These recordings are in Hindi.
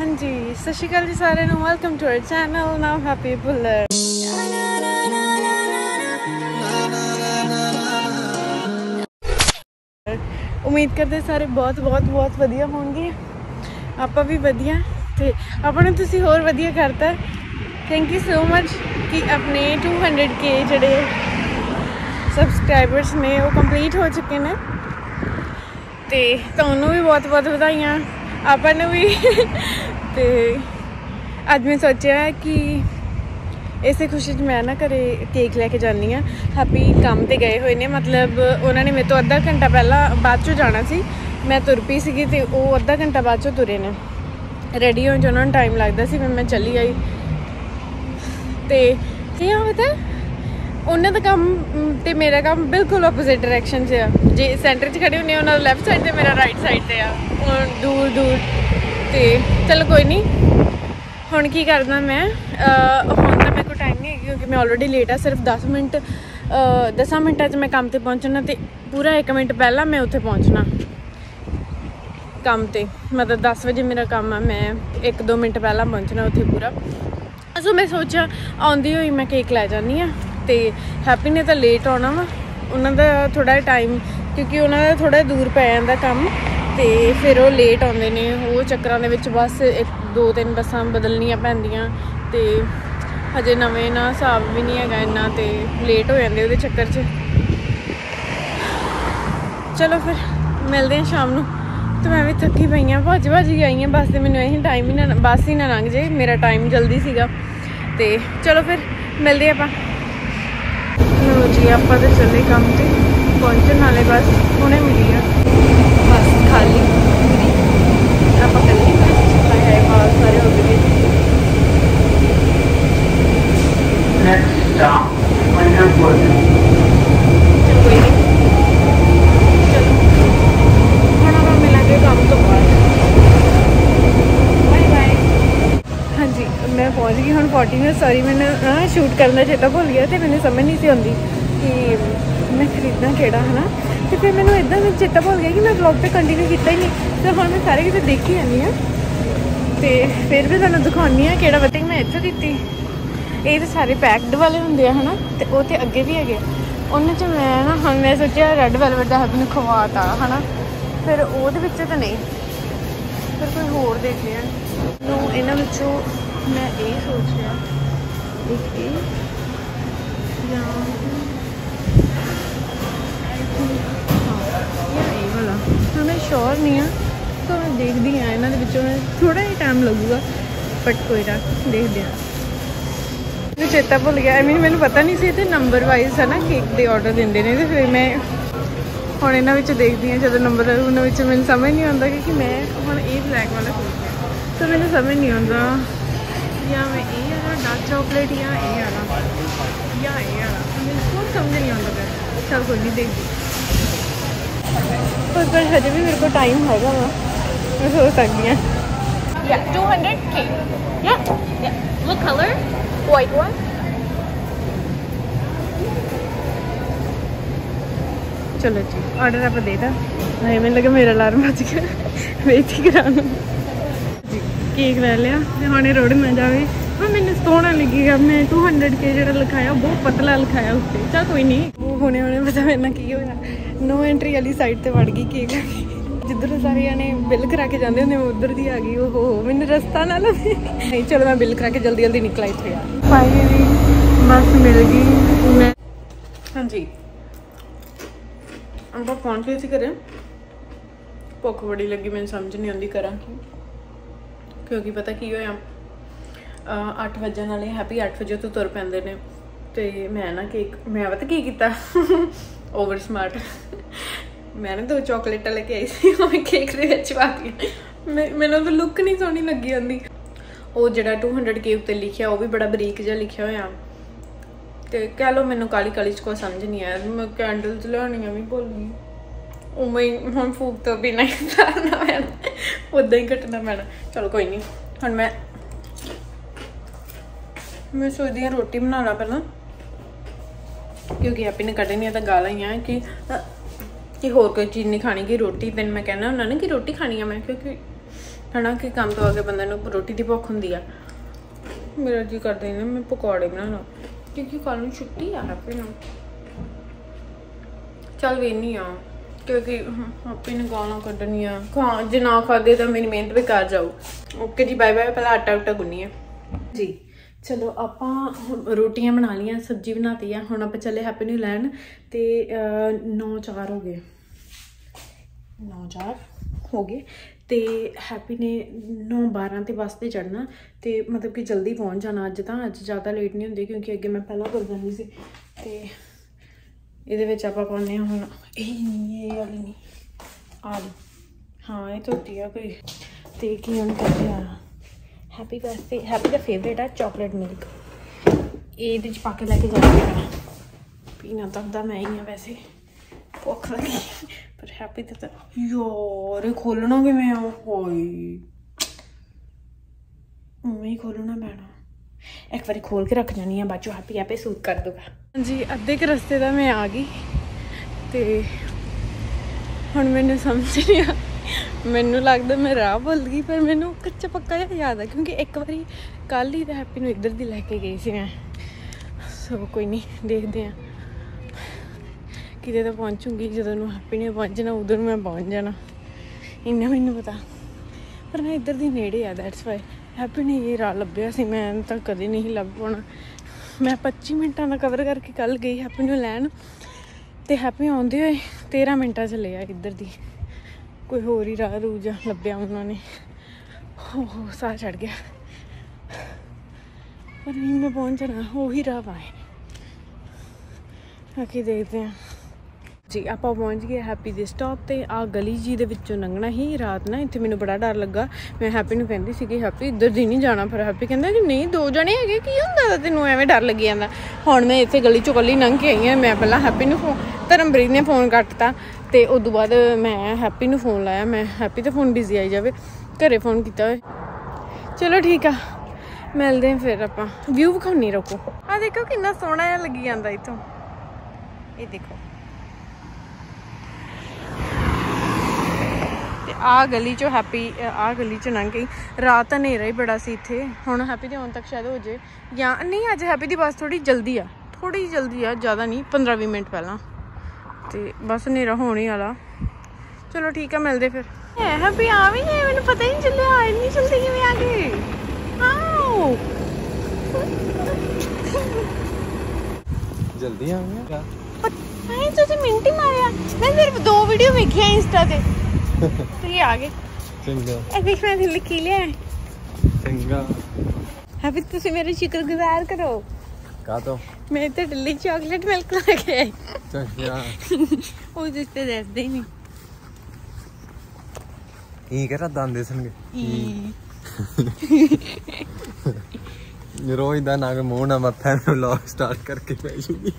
हाँ जी सत श्री अकाल जी सारे नूं welcome to our channel now happy Bhullar. उम्मीद करते सारे बहुत बहुत बहुत वधिया होंगे, आपां भी वधिया ते आपां नूं तुसीं होर वधिया करता। थैंक यू सो मच कि अपने 200K जिहड़े सबसक्राइबर्स ने वो कंप्लीट हो चुके हैं ते तुहानूं भी बहुत बहुत वधाइयां, आपां नूं भी। तो अज मैं सोचा कि इस खुशी मैं ना घरे केक लैके जानी हाँ। हैप्पी काम पर गए हुए ने, मतलब उन्होंने मेरे तो अद्धा घंटा पहला बाद चो जाना सी, मैं तुर पी सी तो वह अद्धा घंटा बाद चो तुरे ने, रेडी होने उन्होंने टाइम लगता सी, मैं चली आई। तो क्या पता उन्होंने तो काम तो मेरा काम बिल्कुल ऑपोजिट डायरैक्शन से आ, जे सेंटर च खड़े होने उन्होंने लैफ्ट साइड से, मेरा राइट साइड से आ, दूर दूर। तो चलो कोई नहीं, हम की करना मैं हम तो मेरे को टाइम नहीं है क्योंकि मैं ऑलरेडी लेट आ, सिर्फ 10 मिनट 10 मिनटा च मैं काम पर पहुँचना, तो पूरा 1 मिनट पहला मैं उत्थे पहुँचना काम पर, मतलब 10 बजे मेरा काम है, मैं 1-2 मिनट पहला पहुँचना उत्थे पूरा। सो मैं सोचा आँदी हुई मैं केक लै जानी हाँ। तो हैप्पी ने तो लेट आना वा, उन्होंने थोड़ा टाइम क्योंकि उन्होंने थोड़ा दूर पै जाता काम, तो फिर वो लेट आते ने, वो चक्कर के बस 1-2-3 बसा बदलनिया पैंदियां, तो हजे नवें ना हिसाब भी नहीं है इन्ना, तो लेट हो जाते वो चक्कर च। चलो फिर मिलते हैं शाम को। तो मैं भी थकी पई हाँ, भज भज ही आई हाँ बस, तो मैं यही टाइम ही ना बस ही ना लंघ जाए, मेरा टाइम जल्दी सीगा। तो चलो फिर मिलते हैं आप जी, आप चले काम से पहुँचने वाले बस उन्हें मिली है, बस खाली आप करिए है बहुत सारे हो गए। चलो हम आप मिलेंगे काम तो बाद, बाय बाय। हाँ जी मैं पहुँच गई हूँ 40 मिनट, सॉरी मैंने शूट करना चेता भुल गया, तो मैंने समझ नहीं सी आती कि मैं खरीदना केड़ा है ना, तो फिर मैं इदा मैं चेता भुल गया कि मैं ब्लॉग तो कंटिन्यू किया ही नहीं, तो हम मैं सारे किसी देखी जानी हाँ, तो फिर भी तुहानूं दिखानी हाँ कि बटिंग मैं इतों दी। ये तो सारे पैक्ड वाले होंगे है ना, तो वो तो अगे भी है उन्होंने मैं ना हम मैं सोचा रेड वेलवेट का हब नूं खवाता है ना, फिर वो तो नहीं फिर कोई होर देख लिया। इन्होंने मैं ये सोच रहा एक तो मैं श्योर नहीं हाँ, तो मैं देखती हाँ इन्होंने विचों में थोड़ा ही टाइम लगेगा बट कोई ना देखते हाँ। मैं चेता भुल गया, आई मीन मैं पता नहीं सी नंबर वाइज है ना केक के ऑर्डर देंगे ने, तो फिर मैं हम इन्होंने देखती हाँ जो नंबर उन्होंने मैं समझ नहीं आता क्योंकि मैं हम ये ब्लैक वाला सोच रहा तो मैं समझ नहीं आता या मैं ये डार्क चॉकलेट या ये बहुत समझ नहीं आता फिर सब कुछ नहीं देखती, पर हजे भी मेरे को टाइम है वा मैं सोच सकती हूँ। 200K वो कलर वाइट वन चलो जी ऑर्डर आप दे दा, मैंने लगे मेरा अलार्म बज गया वेट ही करा जी केक ले लिया हमें रोड ना जाए, मैंने सोहना लगेगा मैं 200K जो लिखाया बहुत पतला लिखाया उससे, चल कोई नहीं वो होने होने पता मेरे ना की होया, नो एंट्री वाली साइड से वड़ गई केक जिधर सारे जने बिल करा के जाते होंगे उधर की आ गई, ओहो मैंने रस्ता ना लगे नहीं, चलो मैं बिल करा के जल्दी जल्दी निकला इतने फाइनली बस मिल गई मैं। हाँ जी आप पहुँच गए थे घर, भुख बड़ी लगी मैं समझ नहीं आती करा क्योंकि पता की होया 8 बजे नाले हैप्पी 8 बजे तो तुर पैंदे ने, तो मैं ना केक मैं पता की किया ओवर स्मार्ट मैं ना 2 चॉकलेटा लेके आई सी केक के पा दी, मैंने तो लुक नहीं सोहनी लगी आती, वो जो 200K उत्ते लिखा वह भी बड़ा बरीक जहा लिखा होया, तो कह लो मैं काली काली च कोई समझ नहीं आया, मैं कैंडल जलानियाँ भी भुल गई उमें हम फूक तो बिना ही उतारना पैना उदा ही कटना पैना, चलो कोई नहीं हम मैं सोचती हाँ रोटी बना ला पहला क्योंकि हैप्पी ने कटे नहीं तो गाल ही है कि होर कोई चीज़ नहीं खानी कि रोटी, दिन मैं कहना उन्होंने कि रोटी खानी है मैं क्योंकि है ना कि काम तो आगे बंदा ने रोटी की भुख होंगी है। मेरा जी करता ही ना मैं पकौड़े बना ला क्योंकि कल नूं छुट्टी आ फिर चल वेनी आ क्योंकि आपे ने गाला कड्डनी आ खा जे ना खादे तो मेरी मेहनत बेकार जाऊ। ओके जी बाय बाय। पहला आटा उटा गुन्नीए जी। चलो आप रोटियां बना लिया सब्जी बनाती है हम आप चले हैप्पी न्यू लैंड तो 9:04 हो गए 9:04 हो गए तो हैप्पी ने 9:12 के बस से चढ़ना तो मतलब कि जल्दी पहुँच जाना। अज तो अज ज़्यादा लेट नहीं होंगे क्योंकि अगे मैं पहला कर जाती सी तो ये आप पाने हम ये वाली नहीं आलू हाँ ये धोती है कोई तो कि हम करते हैं हैप्पी वास्ते। हैप्पी का फेवरेट है चॉकलेट मिल्क ये पा के लैके जाते हैं पीना तकदा मैं ही हाँ वैसे भुख लगी पर हैप्पी तो यार खोलना कि मैं उम्मीद ही खोलना पैना एक बार खोल के रख जानी है बाद चो हैप्पी आपे सूट कर दूगा जी। अद्धे के रस्ते का मैं आ गई तो हम मैंने समझ नहीं आ मैनूं लगता मैं राह भुल गई पर मैनूं कच्चा पक्का याद है क्योंकि एक बारी कल ही तो हैप्पी नूं इधर दी लैके गई सी मैं। सो कोई नहीं देखते हैं कितने तो पहुँचूंगी जदों हैप्पी ने पहुँचना उधर मैं पहुँच जाना इन्ना मैनूं पता पर मैं इधर दी नेड़े आ दैट्स वाई हैप्पी ने ये राह लभ्या सी मैं तो कदे नहीं लभ पाना। मैं 25 मिनटां दा कवर करके कल गई हैप्पी नूं लैन ते हैप्पी आउंदे होए 13 मिनटां च ले आ इधर दी कोई होर ही राह रूह जा लभ्या उन्होंने हो साह चढ़ गया पर नहीं मैं पहुँच जाना उ ही राह पाए बाकी देखते हैं जी। आप पहुँच गए हैप्पी के स्टॉप पर आ गली जी दे विच्चों लंघना ही रात ना इतने मैं बड़ा डर लगा मैं हैप्पी नूं कहती सी कि हैप्पी इधर दी नहीं जाना पर हैप्पी कहता कि नहीं दो जने है कि होंगे तेनों एवें डर लगी जाता। हुण मैं इत्थे गली चों कल्ली लंघ के आई हाँ। मैं पहला हैप्पी नूं धर्मप्रीत ने फोन कटता तो उदों बाद मैं हैप्पी नूं फोन लाया मैं हैप्पी तो फोन बिजी आई जाए घरे फोन किया हो। चलो ठीक आ मिलते हैं फिर आप व्यू विखाने रखो आ देखो कि सोहना जहा लगी जाता इतों ये देखो आ गली चो हैप्पी आ गली चो लंघ गई। रात हनेरा ही बड़ा सी इत्थे हुण हैप्पी दे आउण तक शायद हो जाए या नहीं अज हैप्पी दी बस थोड़ी जल्दी आ ज़्यादा नहीं 15-20 मिनट पहला तो बस हनेरा होने वाला। चलो ठीक है मिलते फिर हैप्पी आ भी नहीं मैंने पता ही नहीं चलिया इन्नी जल्दी किवें आ गई। जल्दी आ गया हां तुसीं मिंट ही मारिया मैं सिर्फ 2 वीडियो वेखिया इंस्टा ते तो ये आ गए मेरे शुक्र गुजार करो का तो मैं तो दिल्ली चॉकलेट मिल्क लगे वो जिसते दसदे ही नहीं ई करा दान देसनगे ई रोई दा ना के मुंह ना मथा व्लॉग स्टार्ट करके भेजूंगी।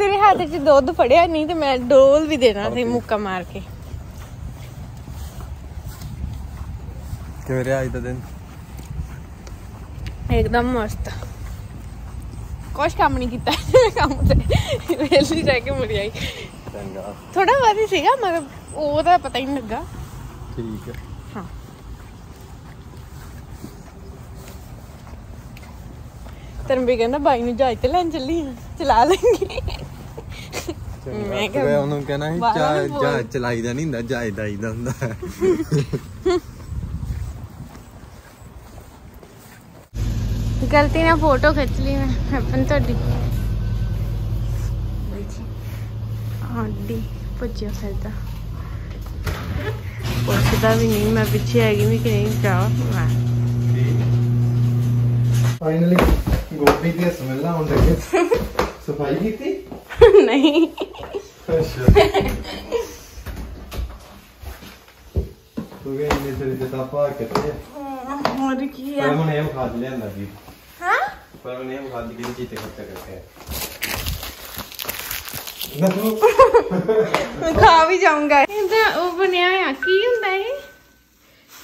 तेरे हाथ च दूध फड़िया नहीं तो मैं डोल भी देना सी मुक्का मार के मेरे आज का दिन एकदम मस्त कुछ काम नहीं किया काम से वेली रह के मुड़ी आई थोड़ा बहुत ही सीगा मगर वो तो पता ही नहीं लगा। ठीक है हाँ तेरे भी कहना बाई नूं जहाज ते लैन चली चला लेंगे मैं कहना जहाज चलाई दा नहीं हुंदा जहाज दा आईदा हुंदा। गलती ने फोटो खिंच ली मैं अपन थोड़ी भजिया फिरता पुछता भी नहीं मैं पिछे हैगी भी कि नहीं जा। फाइनली गोभी दी स्मेल आउण लगी सफाई कीती नहीं तो गए इन्ने तेरे जता पा करते और की है मैंने ये खा लिया ना भी हां पर मैंने ये खा दी जीते खर्चा करते हैं ना तो मैं खा भी जाऊंगा। ये वो बनाया है की होता है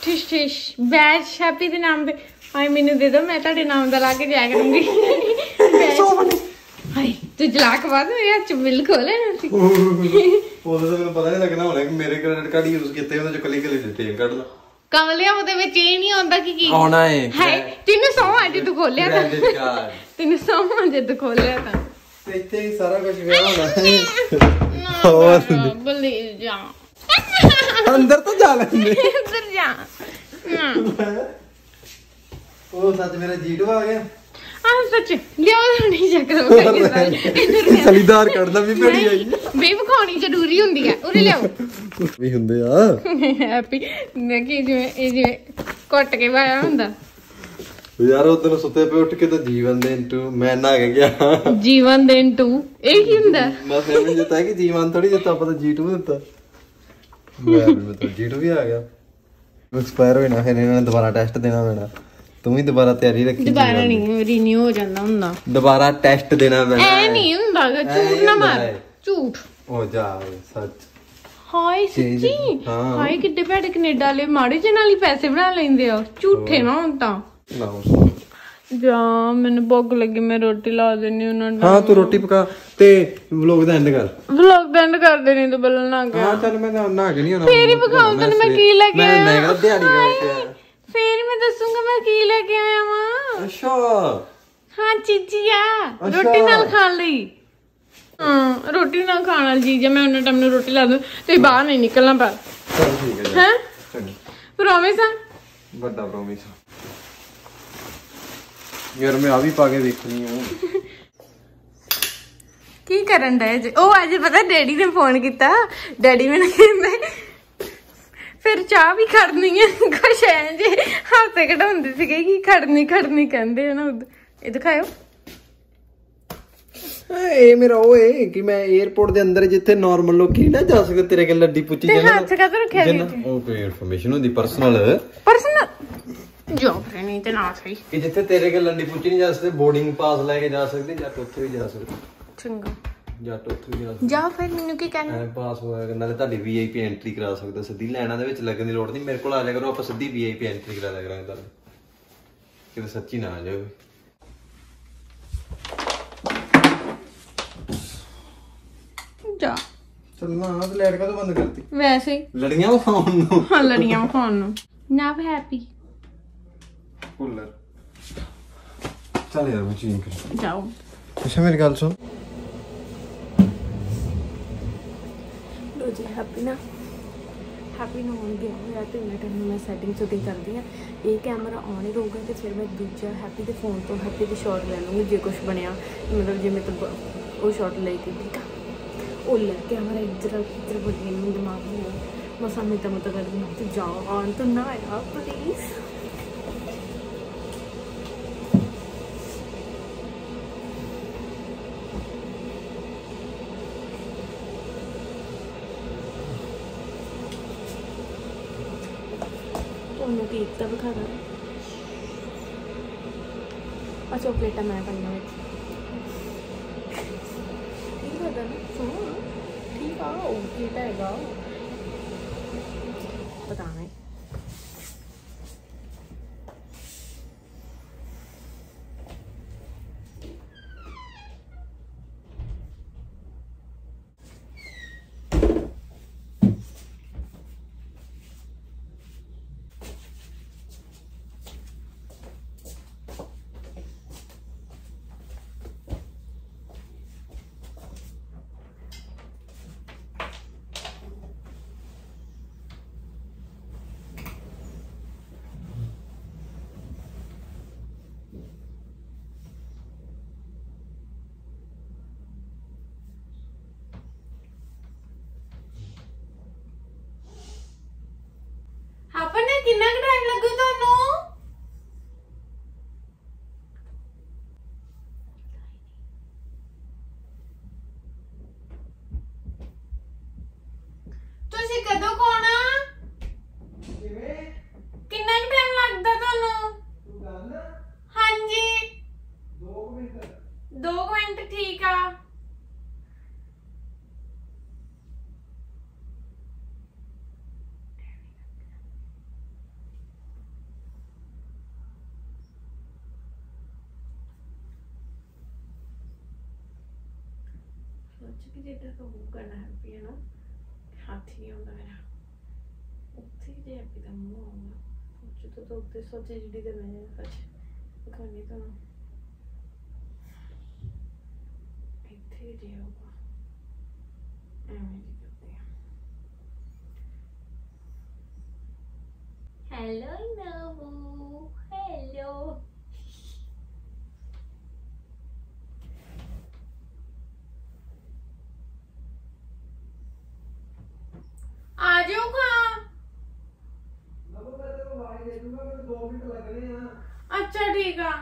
ठिश ठिश बैच हैप्पी के नाम पे हाय मैनू दे दो मैं तेरे नाम दा ला के जाया करूंगी बैच हाय तू जलाक बाद मेरे हाथ च बिल खोले ना सी ओदे तो मैं पता नहीं लगना होना कि मेरे क्रेडिट कार्ड यूज किए थे ਉਹਦੇ ਚ ਕਲੀ ਕਲੀ ਡਿਟੇਲ ਕੱਢ ਲਾ कमलिया ओदे विच ए नहीं आंदा कि की आना है तीन सौ अज तू खोलिया था तीन सौ अज तू खोलिया था इत्थे ही सारा कुछ विया होना और बली जा अंदर तो जा लेंदे अंदर जा ओ सच मेरा जीडू आ गया हां सच लियो नहीं चक्कर सलीदार कड़दा भी पड़ी आई बेवखानी जरूरी हुंदी है उरे लियो भी हुंदे आ हैप्पी मैं कि जे कट के वाया हुंदा यार उधर सुते पे उठ के तो जीवन देन टू मैं ना के गया जीवन देन टू ए की हुंदा बस मैंने जता है कि जीवन थोड़ी जता पता जीटू होता मैं तो जीटू भी आ गया एक्सपायर होना है इन्होंने दोबारा टेस्ट देना मेरा तुम ही दोबारा तैयारी रखी दोबारा नहीं रिन्यू हो जाना हुंदा दोबारा टेस्ट देना मैं ए नहीं हुंदा झूठ ना मार झूठ ओ जा सच हाय सच्ची हाय किड्डे भैड़े कनाडा ले माड़े जे नाल ही पैसे बना लेंदे आ झूठे ना हुंदा जा मैंने भूख लगी मैं रोटी ला देनी उन्हां दा हां तू रोटी पका ते व्लॉग दा एंड कर व्लॉग दा एंड कर देनी तो बलन ना हां चल मैं ना के नहीं होना तेरी पकाऊं तन मैं की लग गया मैं नहीं दिहाड़ी करके फिर मैं दसूंगा मैं की लेके आया मां अच्छा हां चीचिया रोटी नाल खान लई हां रोटी ना खाना जीजा मैं उन्ने टाइम ने रोटी ला दूं ते बाहर नहीं निकलना पर ठीक है हैं प्रॉमिस है बड़ा प्रॉमिस यार मैं अभी पाके देखनी हूं की करन दे ओ आज पता डैडी ने फोन किया डैडी मैंने कहंदे फिर चाह भी खड़नी है कुछ है जी हाथ कटाते थे कि खड़नी खड़नी कहते हैं ना ये दिखाओ ये मेरा वो है कि मैं एयरपोर्ट के अंदर जिथे नॉर्मल लोग नहीं ना जा सकते तेरे के लड्डी पूछी जाना हाथ से कादर रखे है ओ कोई इंफॉर्मेशन होती पर्सनल पर्सनल जॉब पे नहीं तना सही कि जिथे तेरे के लड्डी पूछी नहीं जा सकते बोर्डिंग पास लेके जा सकते या तो उथे भी जा सकते चंगा ਜਾ ਟੋਥੀ ਜਾ ਜਾ ਫਿਰ ਮੈਨੂੰ ਕੀ ਕਹਿਣਾ ਪਾਸ ਹੋਇਆ ਨਾਲੇ ਤੁਹਾਡੀ ਵੀਆਈਪੀ ਐਂਟਰੀ ਕਰਾ ਸਕਦਾ ਸਿੱਧੀ ਲੈਣਾ ਦੇ ਵਿੱਚ ਲੱਗਣ ਦੀ ਲੋੜ ਨਹੀਂ ਮੇਰੇ ਕੋਲ ਆ ਜਾ ਕਰੋ ਆਪਾਂ ਸਿੱਧੀ ਵੀਆਈਪੀ ਐਂਟਰੀ ਕਰਾ ਲਿਆ ਕਰਾਂਗੇ ਤੁਹਾਨੂੰ ਕਿਤੇ ਸੱਚੀ ਨਾ ਆ ਜਾਓ ਜਾ ਚੱਲਣਾ ਨਾ ਤੇ ਲੈਟ ਕਾ ਤੋਂ ਬੰਦ ਕਰਤੀ ਵੈਸੇ ਹੀ ਲੜੀਆਂ ਵਖਾਉਣ ਨੂੰ ਹਾਂ ਲੜੀਆਂ ਵਖਾਉਣ ਨੂੰ ਨਾ ਹੈਪੀ ਕੁੱਲਰ ਚੱਲ ਯਾਰ ਮਚੀਂ ਕਰ ਜਾਓ ਅੱਛਾ ਮੇਰੀ ਗੱਲ ਸੁਣ जी हैप्पी ना हैप्पी ना ऑन गया होया तो इन्ना टाइम मैं सैटिंग शूटिंग करती हाँ ये कैमरा ऑन ही रहूगा तो फिर मैं दूजा हैप्पी के फोन तो हैप्पी की शॉट ले लूँगी जो कुछ बनया मतलब जो मैं तो वो शॉट ले थी ठीक है वो लग कैमरा इधर इधर बदली नहीं दिमाग में मैं सामने तब तो कर दूँगी तो जाओ ऑन तो ना आया प्लीज़ केक तब खा रहा चॉकलेट मैं करना ठीक है ठीक है ओके है पता नहीं कितना टाइम लगू थानू तुसी कदों कोना किवे कितना टाइम लगदा थानू तू गल हां जी 2 मिनट ठीक आ जेटा तो वो करना है पी है ना हाथ ही होगा मेरा उठे जे अभी तो मुंह होगा Hello, hello. आ जाओ कहाँ? अच्छा ठीक है।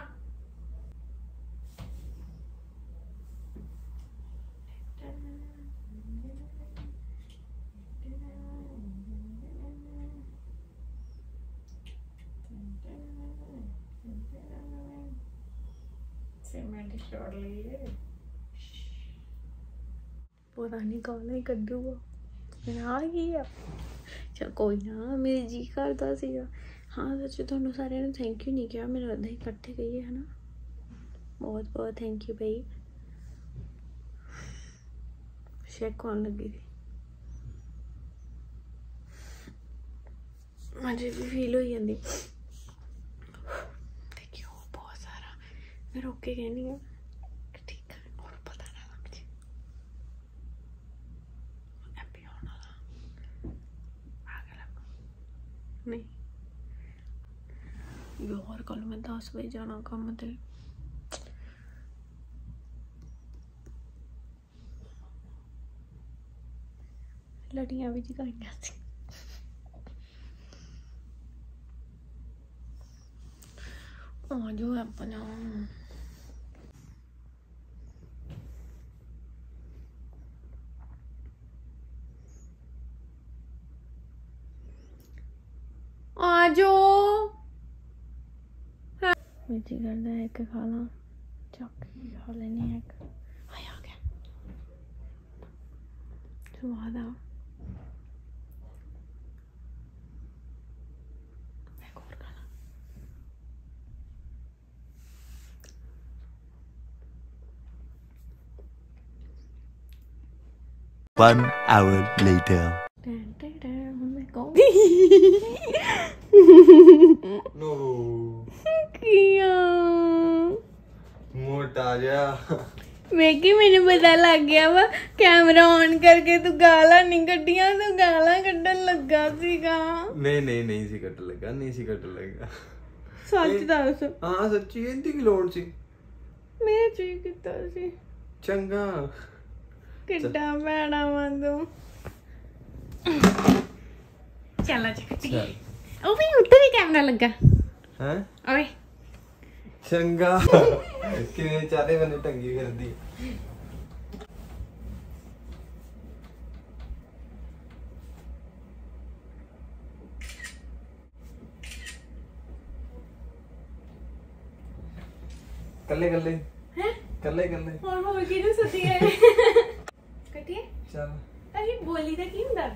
सीमेंट छोड़ लिए पुरानी कॉलेज कद्दू आ गई है। चल कोई ना, मेरे जी करता सी। हाँ सच थोनों सारे ने थैंक यू नहीं किया, मेरे अद्धे इकट्ठे गई है ना। बहुत बहुत थैंक यू भाई। शेक कौन लगी थी, मुझे भी फील हो जाती। थैंक यू बहुत सारा। मैं रोक के कहनी है नहीं यार, कल मैं 10 बजे जाना कम ते। लड़ियां भी जगाइया सी। जो है अपना जो मिर्ची करता है कि खा ला चौकी खा लेनी है। आ गया स्वाद। One hour later. No. क्यों? मोटा जा। मैं कि मैंने पता लग गया वा, कैमरा ऑन करके तू गाला नहीं कटिया, तू गाला कटन लगा सीगा। नहीं सी कट लगा, नहीं सी कट लगा। सच दस। हां सच्ची इंदी की लोड सी। मैं जी किता सी। चंगा। किड्डा भैड़ा वा तू। चल जा। ओए उधर ही कैमरा लगा हैं। ओए चंगा किने चाते बने टंगी कर दी। कल्ले कल्ले हैं, कल्ले कल्ले और किने सती है कटिए। चल अरे बोली दा की हुंदा?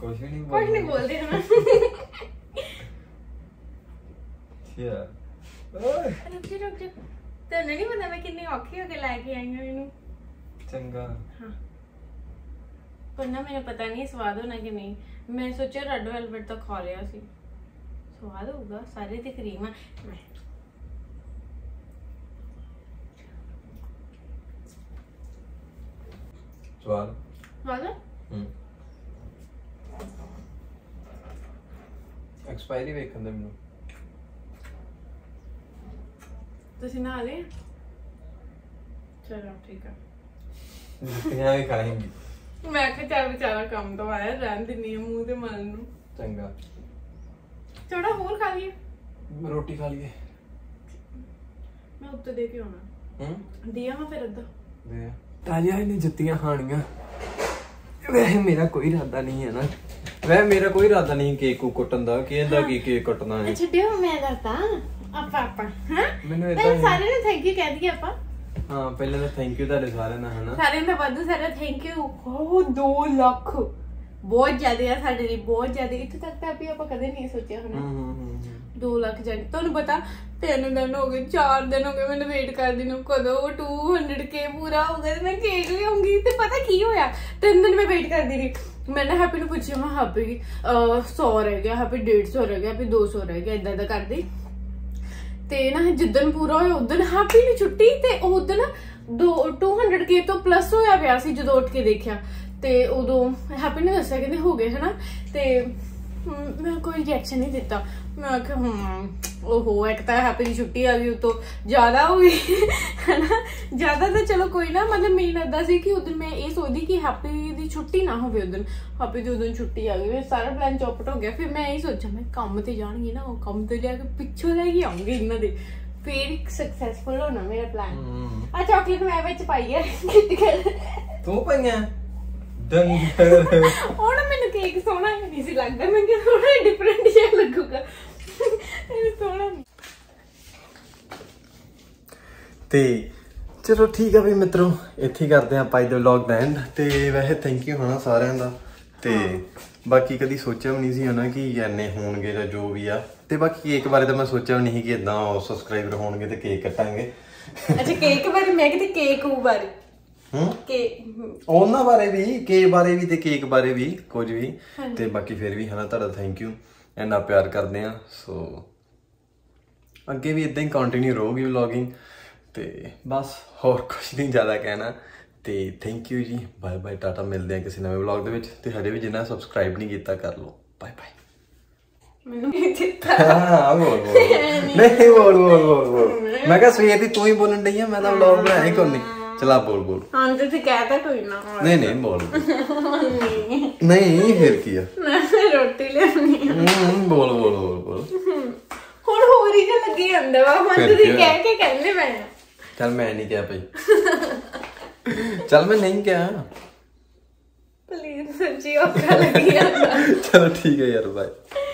कुछ नहीं बोल, कुछ नहीं बोलदे हम। Yeah. रुक जा। तो नहीं पता मैं कितनी औखी होके लाके आई हूं इनु। चंगा। हां। पर ना मेरा पता नहीं स्वाद होना कि नहीं। मैं सोचा रेड वेलवेट तो खा लिया सी। स्वाद होगा सारे ते क्रीम है। स्वाद। स्वाद? एक्सपायरी देखन दे मेनू। तुसी ना आले। चलो ठीक है। यहाँ ही खाएंगे। मैं क्या चार बेचारा काम तो आया, रहन देनी है मुँह से मालूम। चंगा। थोड़ा और खा लिए। रोटी खा लिए। मैं उत्तर दे के होना। दिया मैं फिर अद्दा। दिया। ताज़ा है ने जत्तियाँ खानियाँ। वह मेरा कोई राधा नहीं है ना। वह मेरा कोई राधा नहीं केक कटन दा, केदा की केक कटना है। अच्छा दिया मैं करता। अपा हां मैंने सारे ने थैंक यू कह दिया अपा। हां पहले तो थैंक यू तेरे सारे ना है ना, सारे ने बहुत सारा थैंक यू। ओ 2 लाख बहुत ज्यादा है, साडे लिए बहुत ज्यादा। इत्थे तक तो अभी अपा कदे नहीं सोचया होना। 2 लाख जाने तुहानू पता 3 दिन हो गए 4 दिन हो गए मैं वेट कर दी कदों 200K पूरा होगा तो मैं केक लियाऊंगी। तो पता की होया 3 दिन मैं वेट कर दी रही। मैंने हैप्पी पूछा मैं हैप्पी 100 रह गया, हैप्पी 150 रह गया, हैप्पी 200 रह गया, इदा कर दी। ते ना जिदन पूरा होया उदन हैप्पी ने छुट्टी ते उदन 200K तो प्लस होया पिया सी जदों उठ के देखिया ते उदों हैप्पी ने दस्सिया कि हो गए है ना। ते मैं कोई रिएक्शन नहीं दिता। मैं आखिया ओहो एक तो हैप्पी की छुट्टी आ गई तो ज्यादा हो गई है ना, ज्यादा तो चलो कोई ना। मतलब मेरी लगता सी कि उदन मैं ये सोचती कि हैप्पी की छुट्टी ना होवे, उदन हैप्पी की उदन छुट्टी आ गई सारा प्लान चौपट हो गया। फिर मैं यही सोचा मैं काम ते जाऊंगी ना, काम ते जाके पिछों लेके आऊंगी इन्हां दे, फिर सक्सेसफुल होना मेरा प्लान। आ चॉकलेट मैं विच पाई है तू पाईया डंगर और मैंने केक सोना नहीं सी लगदा, मैं कि थोड़ा डिफरेंट ही लगूगा ये सोना। ते चलो ठीक है भाई मित्रों इत्थे करदे आ पाई दे व्लॉग दा एंड। ते वैसे थैंक यू होना सारेयां दा ते बाकी कदी सोचा भी नहीं सी होना कि इन्ने होणगे या जो भी आ। ते बाकी केक बारे तो मैं सोचा भी नहीं कि इदां सब्सक्राइबर होणगे ते केक कटांगे। अच्छा केक बारे मैं कि केक उ बारे ਉਹਨਾਂ ਬਾਰੇ ਵੀ ਕੇ ਬਾਰੇ ਵੀ ਤੇ ਕੇਕ ਬਾਰੇ ਵੀ ਕੁਝ ਵੀ ਤੇ ਬਾਕੀ ਫਿਰ ਵੀ ਹਨਾ ਤੁਹਾਡਾ ਥੈਂਕ ਯੂ ਇੰਨਾ ਪਿਆਰ ਕਰਦੇ ਆ। ਸੋ ਅੱਗੇ ਵੀ ਇਦਾਂ ਹੀ ਕੰਟੀਨਿਊ ਰਹੂਗੀ ਵਲੌਗਿੰਗ ਤੇ ਬਸ ਹੋਰ ਕੁਝ ਨਹੀਂ ਜ਼ਿਆਦਾ ਕਹਿਣਾ। ਤੇ ਥੈਂਕ ਯੂ ਜੀ, ਬਾਏ ਬਾਏ ਟਾਟਾ, ਮਿਲਦੇ ਆ ਕਿਸੇ ਨਵੇਂ ਵਲੌਗ ਦੇ ਵਿੱਚ। ਤੇ ਹਜੇ ਵੀ ਜਿੰਨਾ ਸਬਸਕ੍ਰਾਈਬ ਨਹੀਂ ਕੀਤਾ ਕਰ ਲਓ, ਬਾਏ ਬਾਏ। ਮੈਨੂੰ ਨਹੀਂ ਦਿੱਤਾ ਹਾਂ ਬੋਲ ਨਹੀਂ ਬੋਲ ਮੈਂ ਕਿਹਾ ਸਵੇਰ ਦੀ ਤੂੰ ਹੀ ਬੋਲਣ ਡਈ ਆ, ਮੈਂ ਤਾਂ ਵਲੌਗ ਬਣਾਇਆ ਕੋਈ ਨਹੀਂ। चला बोल हाँ तो कहता कोई ना नहीं बोल नहीं फिर किया रोटी ले बोल बोल बोल बोल और हो रही क्या लगी अंदर वाह तो कह के कहने में चल मैं नहीं क्या भाई चल मैं नहीं क्या प्लीज सच्ची और क्या लगी अंदर चलो ठीक है यार बाय।